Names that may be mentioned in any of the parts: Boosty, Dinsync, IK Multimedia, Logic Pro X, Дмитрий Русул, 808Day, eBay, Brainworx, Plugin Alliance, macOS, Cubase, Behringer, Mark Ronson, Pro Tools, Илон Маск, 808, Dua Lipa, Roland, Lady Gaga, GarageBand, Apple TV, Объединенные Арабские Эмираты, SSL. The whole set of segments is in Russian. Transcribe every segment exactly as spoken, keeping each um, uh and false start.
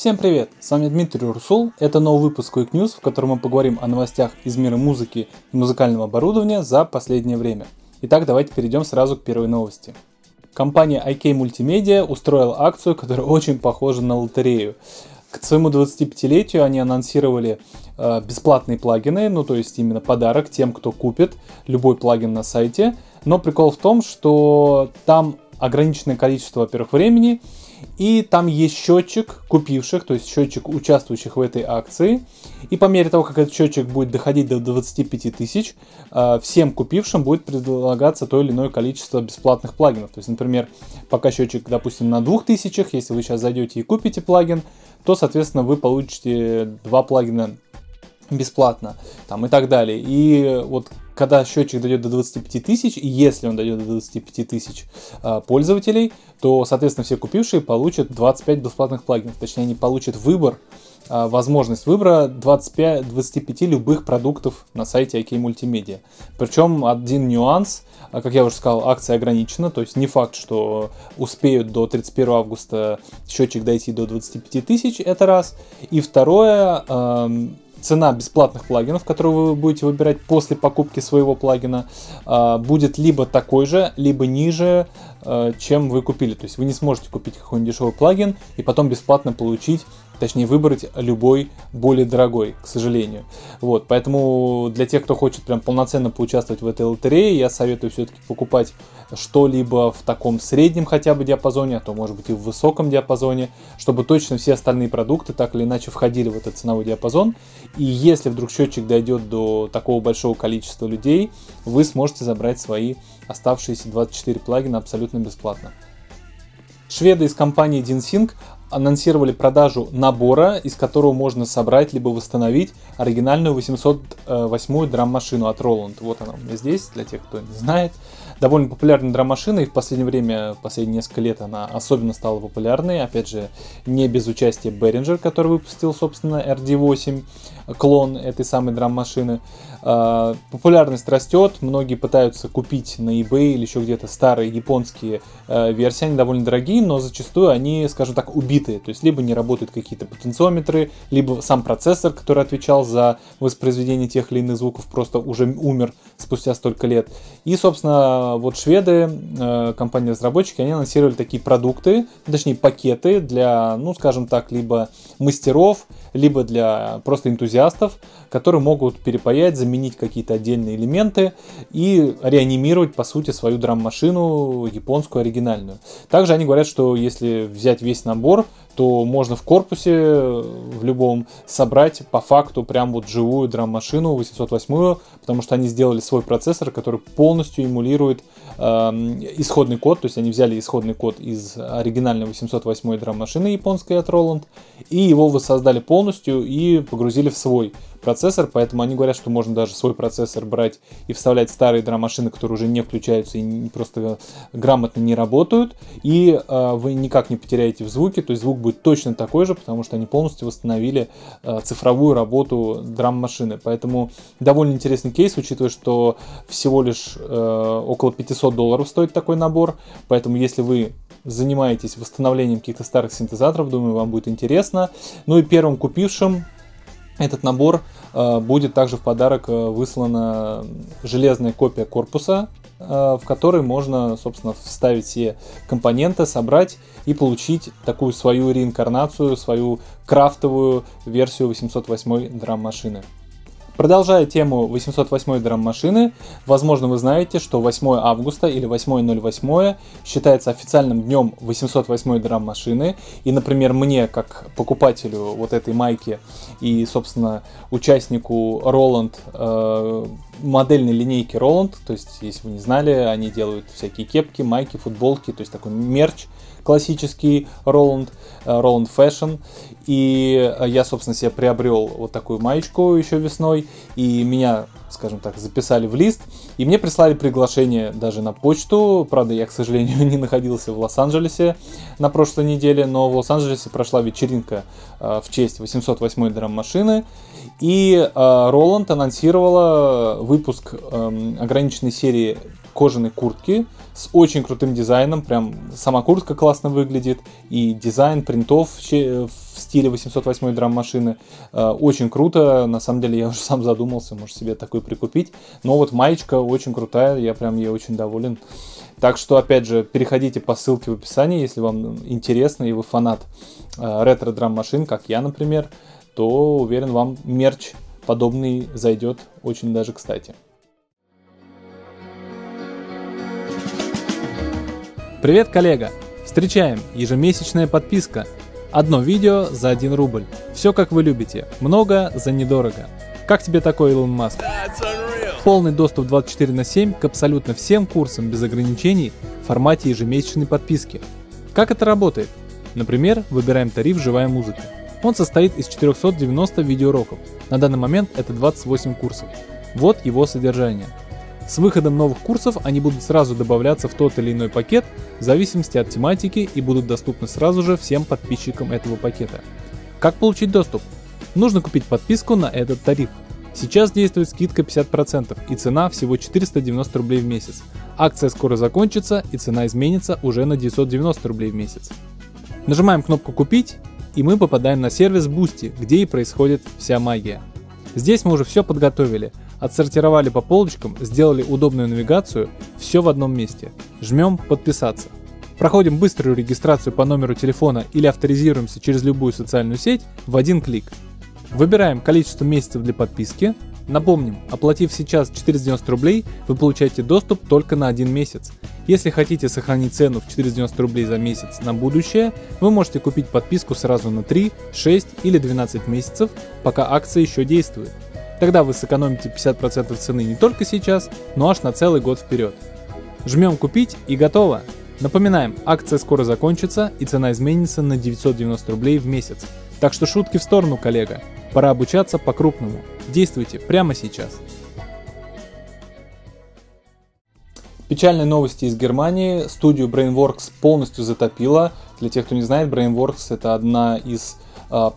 Всем привет, с вами Дмитрий Русул, это новый выпуск Quick News, в котором мы поговорим о новостях из мира музыки и музыкального оборудования за последнее время. Итак, давайте перейдем сразу к первой новости. Компания ай кей Multimedia устроила акцию, которая очень похожа на лотерею. К своему двадцатипятилетию они анонсировали э, бесплатные плагины, ну то есть именно подарок тем, кто купит любой плагин на сайте. Но прикол в том, что там ограниченное количество, во-первых, времени, и там есть счетчик купивших, то есть счетчик участвующих в этой акции. И по мере того, как этот счетчик будет доходить до двадцати пяти тысяч, всем купившим будет предлагаться то или иное количество бесплатных плагинов. То есть, например, пока счетчик, допустим, на двух тысячах, если вы сейчас зайдете и купите плагин, то, соответственно, вы получите два плагина бесплатно там, и так далее. И вот когда счетчик дойдет до двадцати пяти тысяч, и если он дойдет до двадцати пяти тысяч э, пользователей, то, соответственно, все купившие получат двадцать пять бесплатных плагинов. Точнее, они получат выбор, э, возможность выбора двадцати пяти любых продуктов на сайте ай кей Multimedia. Причем один нюанс, как я уже сказал, акция ограничена, то есть не факт, что успеют до тридцать первого августа счетчик дойти до двадцати пяти тысяч, это раз. И второе... Э, Цена бесплатных плагинов, которые вы будете выбирать после покупки своего плагина, будет либо такой же, либо ниже, чем вы купили. То есть вы не сможете купить какой-нибудь дешевый плагин и потом бесплатно получить, точнее выбрать любой более дорогой, к сожалению. Вот, поэтому для тех, кто хочет прям полноценно поучаствовать в этой лотерее, я советую все-таки покупать что-либо в таком среднем хотя бы диапазоне, а то может быть и в высоком диапазоне, чтобы точно все остальные продукты так или иначе входили в этот ценовой диапазон. И если вдруг счетчик дойдет до такого большого количества людей, вы сможете забрать свои оставшиеся двадцать четыре плагина абсолютно бесплатно. Шведы из компании Dinsync анонсировали продажу набора, из которого можно собрать либо восстановить оригинальную восемьсот восьмую драм-машину от Roland. Вот она у меня здесь, для тех, кто не знает. Довольно популярная драм-машина, и в последнее время, последние несколько лет она особенно стала популярной. Опять же, не без участия Behringer, который выпустил, собственно, эр ди восемь, клон этой самой драм-машины. Популярность растет, многие пытаются купить на eBay или еще где-то старые японские версии, они довольно дорогие, но зачастую они, скажем так, убитые. То есть либо не работают какие-то потенциометры, либо сам процессор, который отвечал за воспроизведение тех или иных звуков, просто уже умер спустя столько лет. И, собственно, вот шведы, компания-разработчики, они анонсировали такие продукты, точнее пакеты для, ну, скажем так, либо мастеров, либо для просто энтузиастов, которые могут перепаять, заменить какие-то отдельные элементы и реанимировать, по сути, свою драм-машину японскую оригинальную. Также они говорят, что если взять весь набор, то можно в корпусе в любом собрать по факту прям вот живую драм-машину восемьсот восьмую, потому что они сделали свой процессор, который полностью эмулирует э, исходный код, то есть они взяли исходный код из оригинальной восемьсот восьмой драм-машины японской от Roland и его воссоздали полностью и погрузили в свой процессор, поэтому они говорят, что можно даже свой процессор брать и вставлять старые драм-машины, которые уже не включаются и просто грамотно не работают, и э, вы никак не потеряете в звуке, то есть звук будет точно такой же, потому что они полностью восстановили э, цифровую работу драм-машины. Поэтому довольно интересный кейс, учитывая, что всего лишь э, около пятисот долларов стоит такой набор, поэтому если вы занимаетесь восстановлением каких-то старых синтезаторов, думаю, вам будет интересно. Ну и первым купившим этот набор э, будет также в подарок э, выслана железная копия корпуса, э, в которой можно, собственно, вставить все компоненты, собрать и получить такую свою реинкарнацию, свою крафтовую версию восемьсот восьмой драм-машины. Продолжая тему восемьсот восьмой драм-машины, возможно, вы знаете, что восьмое августа или восьмое ноль восьмое считается официальным днем восемьсот восьмой драм-машины. И, например, мне, как покупателю вот этой майки и, собственно, участнику Roland, э, модельной линейки Roland, то есть, если вы не знали, они делают всякие кепки, майки, футболки, то есть такой мерч классический Roland, Roland Fashion. И я, собственно, себе приобрел вот такую маечку еще весной, и меня, скажем так, записали в лист, и мне прислали приглашение даже на почту. Правда, я, к сожалению, не находился в Лос-Анджелесе на прошлой неделе, но в Лос-Анджелесе прошла вечеринка в честь восемьсот восьмой драм-машины, и Roland анонсировала выпуск ограниченной серии кожаной куртки с очень крутым дизайном. Прям сама куртка классно выглядит. И дизайн принтов в стиле восемьсот восьмой драм-машины очень круто. На самом деле я уже сам задумался, может себе такой прикупить. Но вот маечка очень крутая, я прям ей очень доволен. Так что, опять же, переходите по ссылке в описании, если вам интересно и вы фанат ретро-драм-машин, как я, например, то, уверен, вам мерч подобный зайдет очень даже кстати. Привет, коллега! Встречаем! Ежемесячная подписка. Одно видео за один рубль. Все как вы любите. Много за недорого. Как тебе такой, Илон Маск? Полный доступ двадцать четыре на семь к абсолютно всем курсам без ограничений в формате ежемесячной подписки. Как это работает? Например, выбираем тариф «Живая музыка». Он состоит из четырёхсот девяноста видеоуроков. На данный момент это двадцать восемь курсов. Вот его содержание. С выходом новых курсов они будут сразу добавляться в тот или иной пакет в зависимости от тематики и будут доступны сразу же всем подписчикам этого пакета. Как получить доступ? Нужно купить подписку на этот тариф. Сейчас действует скидка пятьдесят процентов и цена всего четыреста девяносто рублей в месяц. Акция скоро закончится и цена изменится уже на девятьсот девяносто рублей в месяц. Нажимаем кнопку «Купить» и мы попадаем на сервис Boosty, где и происходит вся магия. Здесь мы уже все подготовили. Отсортировали по полочкам, сделали удобную навигацию, все в одном месте. Жмем «Подписаться». Проходим быструю регистрацию по номеру телефона или авторизируемся через любую социальную сеть в один клик. Выбираем количество месяцев для подписки. Напомним, оплатив сейчас четыреста девяносто рублей, вы получаете доступ только на один месяц. Если хотите сохранить цену в четыреста девяносто рублей за месяц на будущее, вы можете купить подписку сразу на три, шесть или двенадцать месяцев, пока акция еще действует. Тогда вы сэкономите пятьдесят процентов цены не только сейчас, но аж на целый год вперед. Жмем «Купить» и готово. Напоминаем, акция скоро закончится и цена изменится на девятьсот девяносто рублей в месяц. Так что шутки в сторону, коллега. Пора обучаться по-крупному. Действуйте прямо сейчас. Печальные новости из Германии. Студию Brainworx полностью затопило. Для тех, кто не знает, Brainworx — это одна из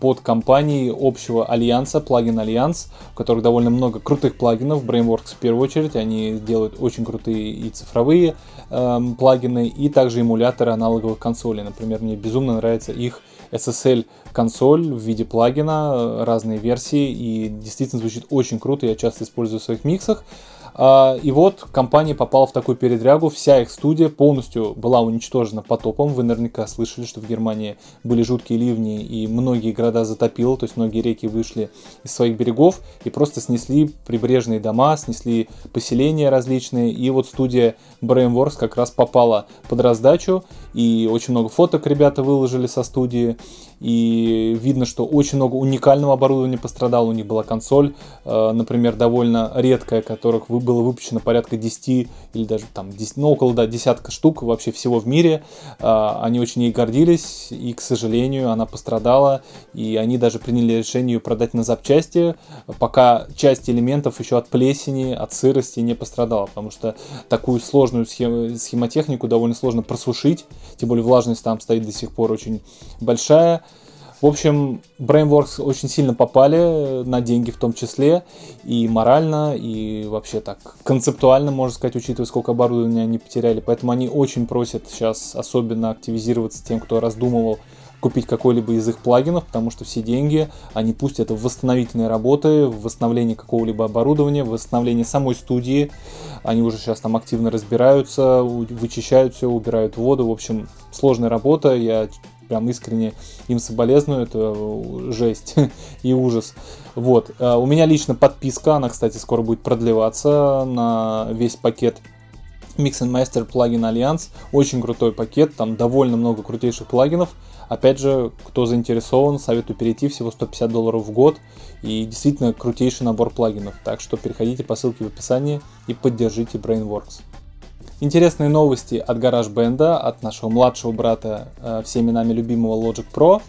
под компанией общего альянса, Plugin Alliance, у которых довольно много крутых плагинов, Brainworx в первую очередь, они делают очень крутые и цифровые э, плагины, и также эмуляторы аналоговых консолей. Например, мне безумно нравится их эс эс эл консоль в виде плагина, разные версии, и действительно звучит очень круто, я часто использую в своих миксах. И вот компания попала в такую передрягу, вся их студия полностью была уничтожена потопом. Вы наверняка слышали, что в Германии были жуткие ливни и многие города затопило, то есть многие реки вышли из своих берегов и просто снесли прибрежные дома, снесли поселения различные. И вот студия Brainworx как раз попала под раздачу, и очень много фоток ребята выложили со студии. И видно, что очень много уникального оборудования пострадало. У них была консоль, например, довольно редкая, которых было выпущено порядка десяти или даже там десять, ну, около да, десятка штук вообще всего в мире. Они очень ей гордились, и, к сожалению, она пострадала. И они даже приняли решение ее продать на запчасти, пока часть элементов еще от плесени, от сырости не пострадала. Потому что такую сложную схемотехнику довольно сложно просушить, тем более влажность там стоит до сих пор очень большая. В общем, Brainworx очень сильно попали, на деньги в том числе, и морально, и вообще так концептуально, можно сказать, учитывая, сколько оборудования они потеряли. Поэтому они очень просят сейчас особенно активизироваться тем, кто раздумывал купить какой-либо из их плагинов, потому что все деньги они пустят в восстановительные работы, в восстановление какого-либо оборудования, в восстановление самой студии. Они уже сейчас там активно разбираются, вычищают все, убирают воду. В общем, сложная работа, я прям искренне им соболезную, это жесть и ужас. Вот. У меня лично подписка, она, кстати, скоро будет продлеваться на весь пакет Mix энд Master Plugin Alliance. Очень крутой пакет, там довольно много крутейших плагинов. Опять же, кто заинтересован, советую перейти, всего сто пятьдесят долларов в год. И действительно крутейший набор плагинов. Так что переходите по ссылке в описании и поддержите Brainworx. Интересные новости от GarageBand, от нашего младшего брата, всеми нами любимого Logic Pro.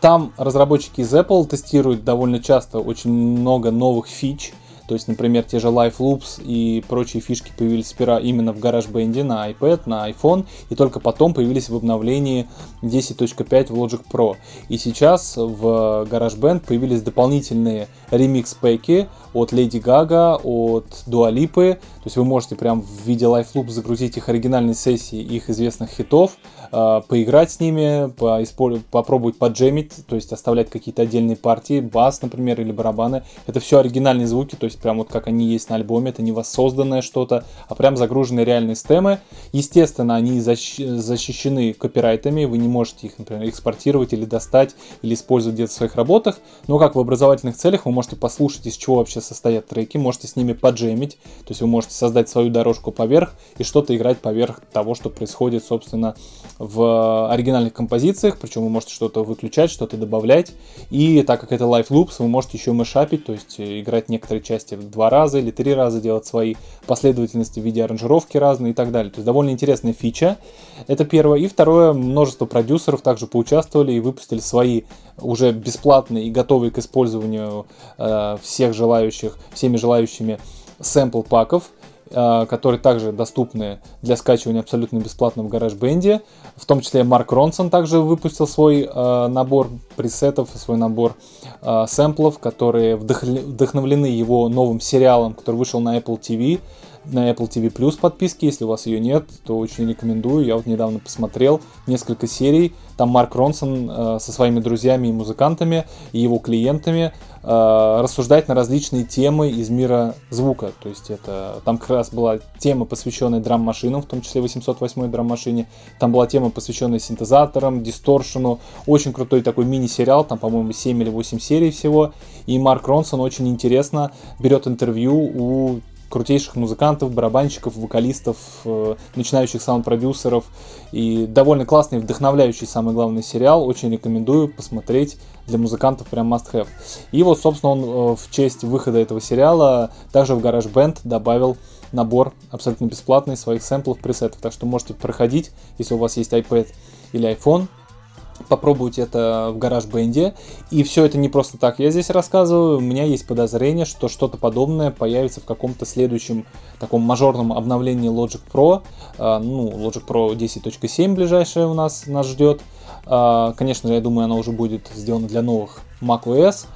Там разработчики из Apple тестируют довольно часто очень много новых фич. То есть, например, те же Live Loops и прочие фишки появились сперва именно в GarageBand на iPad, на iPhone, и только потом появились в обновлении десять точка пять в Logic Pro. И сейчас в GarageBand появились дополнительные ремикс-пэки от Lady Gaga, от Dua Lipa. То То есть вы можете прям в виде лайфлуп загрузить их оригинальные сессии, их известных хитов, поиграть с ними, попробовать поджемить, то есть оставлять какие-то отдельные партии, бас, например, или барабаны. Это все оригинальные звуки, то есть прям вот как они есть на альбоме, это не воссозданное что-то, а прям загруженные реальные стемы. Естественно, они защищены копирайтами, вы не можете их, например, экспортировать или достать, или использовать где-то в своих работах, но как в образовательных целях вы можете послушать, из чего вообще состоят треки, можете с ними поджемить, то есть вы можете создать свою дорожку поверх и что-то играть поверх того, что происходит, собственно, в оригинальных композициях, причем вы можете что-то выключать, что-то добавлять, и так как это Live Loops, вы можете еще мешапить, то есть играть некоторые части в два раза или три раза, делать свои последовательности в виде аранжировки разные и так далее. То есть довольно интересная фича, это первое. И второе, множество продюсеров также поучаствовали и выпустили свои уже бесплатные и готовые к использованию э, всех желающих, всеми желающими сэмпл-паков, которые также доступны для скачивания абсолютно бесплатно в GarageBand. В том числе Марк Ронсон также выпустил свой э, набор пресетов, свой набор э, сэмплов, которые вдохновлены его новым сериалом, который вышел на Apple ти ви, на Apple ти ви Plus подписки. Если у вас ее нет, то очень рекомендую. Я вот недавно посмотрел несколько серий. Там Марк Ронсон э, со своими друзьями и музыкантами, и его клиентами э, рассуждает на различные темы из мира звука. То есть это, там как раз была тема, посвященная драм-машинам, в том числе восемьсот восьмой драм-машине. Там была тема, посвященная синтезаторам, дисторшену. Очень крутой такой мини-сериал, там, по-моему, семь или восемь серий всего. И Марк Ронсон очень интересно берет интервью у крутейших музыкантов, барабанщиков, вокалистов, начинающих саунд-продюсеров. И довольно классный, вдохновляющий, самый главный сериал. Очень рекомендую посмотреть. Для музыкантов прям must-have. И вот, собственно, он в честь выхода этого сериала также в GarageBand добавил набор абсолютно бесплатный своих сэмплов, пресетов. Так что можете проходить, если у вас есть iPad или iPhone. Попробуйте это в GarageBand. И все это не просто так я здесь рассказываю. У меня есть подозрение, что что-то подобное появится в каком-то следующем таком мажорном обновлении Logic Pro. Ну, Logic Pro десять точка семь ближайшее у нас нас ждет. Конечно же, я думаю, она уже будет сделана для новых macOS.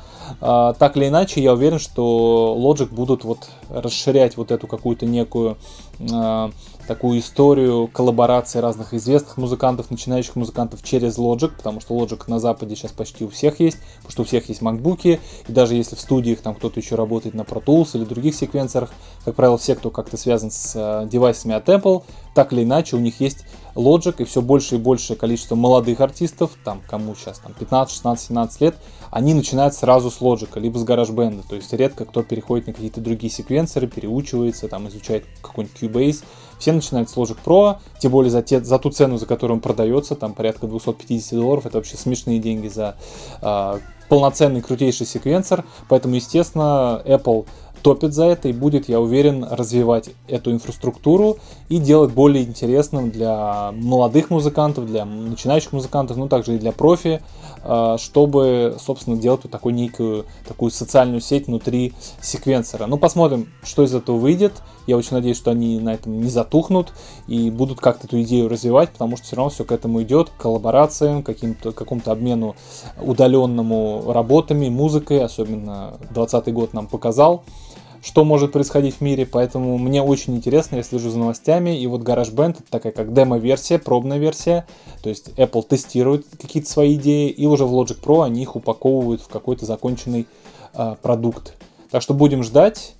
Так или иначе, я уверен, что Logic будут вот расширять вот эту какую-то некую э, такую историю коллаборации разных известных музыкантов, начинающих музыкантов через Logic, потому что Logic на Западе сейчас почти у всех есть, потому что у всех есть MacBook'и, и даже если в студиях там кто-то еще работает на Pro Tools или других секвенсорах, как правило, все, кто как-то связан с э, девайсами от Apple, так или иначе, у них есть Logic, и все больше и большее количество молодых артистов, там, кому сейчас там, пятнадцать, шестнадцать, семнадцать лет, они начинают сразу с Logic, либо с GarageBand, то есть редко кто переходит на какие-то другие секвенсоры, переучивается, там, изучает какой-нибудь Cubase, все начинают с Logic Pro, тем более за, те, за ту цену, за которую он продается, там порядка двухсот пятидесяти долларов, это вообще смешные деньги за э, полноценный крутейший секвенсор, поэтому, естественно, Apple топит за это и будет, я уверен, развивать эту инфраструктуру и делать более интересным для молодых музыкантов, для начинающих музыкантов, ну также и для профи, чтобы, собственно, делать вот такую некую такую социальную сеть внутри секвенсора. Ну, посмотрим, что из этого выйдет. Я очень надеюсь, что они на этом не затухнут и будут как-то эту идею развивать, потому что все равно все к этому идет, к коллаборациям, к каким-то, какому-то обмену удаленному работами, музыкой, особенно двадцатый год нам показал, что может происходить в мире, поэтому мне очень интересно, я слежу за новостями, и вот GarageBand это такая как демо-версия, пробная версия, то есть Apple тестирует какие-то свои идеи, и уже в Logic Pro они их упаковывают в какой-то законченный э, продукт. Так что будем ждать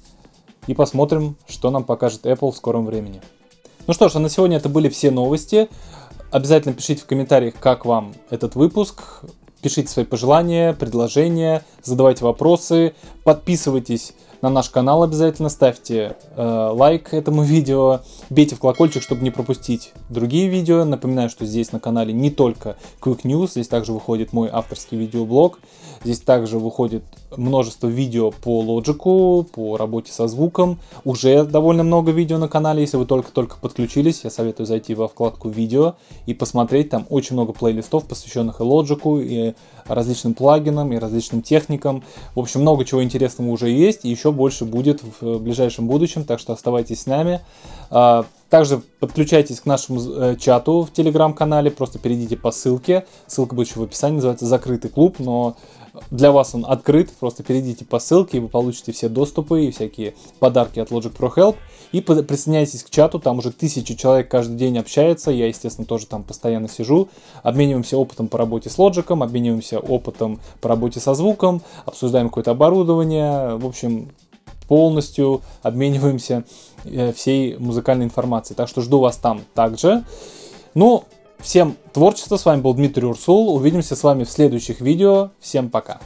и посмотрим, что нам покажет Apple в скором времени. Ну что ж, а на сегодня это были все новости. Обязательно пишите в комментариях, как вам этот выпуск, пишите свои пожелания, предложения, задавайте вопросы, подписывайтесь на наш канал обязательно, ставьте э, лайк этому видео, бейте в колокольчик, чтобы не пропустить другие видео. Напоминаю, что здесь на канале не только Quick News, здесь также выходит мой авторский видеоблог, здесь также выходит множество видео по лоджику, по работе со звуком. Уже довольно много видео на канале, если вы только-только подключились, я советую зайти во вкладку видео и посмотреть, там очень много плейлистов, посвященных и лоджику, и различным плагинам, и различным техникам. В общем, много чего интересного уже есть, и еще больше будет в ближайшем будущем, так что оставайтесь с нами. Также подключайтесь к нашему чату в телеграм-канале, просто перейдите по ссылке, ссылка будет еще в описании, называется «Закрытый клуб», но для вас он открыт, просто перейдите по ссылке, и вы получите все доступы и всякие подарки от Logic Pro Help. И присоединяйтесь к чату, там уже тысячи человек каждый день общается. Я, естественно, тоже там постоянно сижу. Обмениваемся опытом по работе с Logic, обмениваемся опытом по работе со звуком, обсуждаем какое-то оборудование. В общем, полностью обмениваемся всей музыкальной информацией. Так что жду вас там также. Ну, всем творчества. С вами был Дмитрий Русул. Увидимся с вами в следующих видео. Всем пока.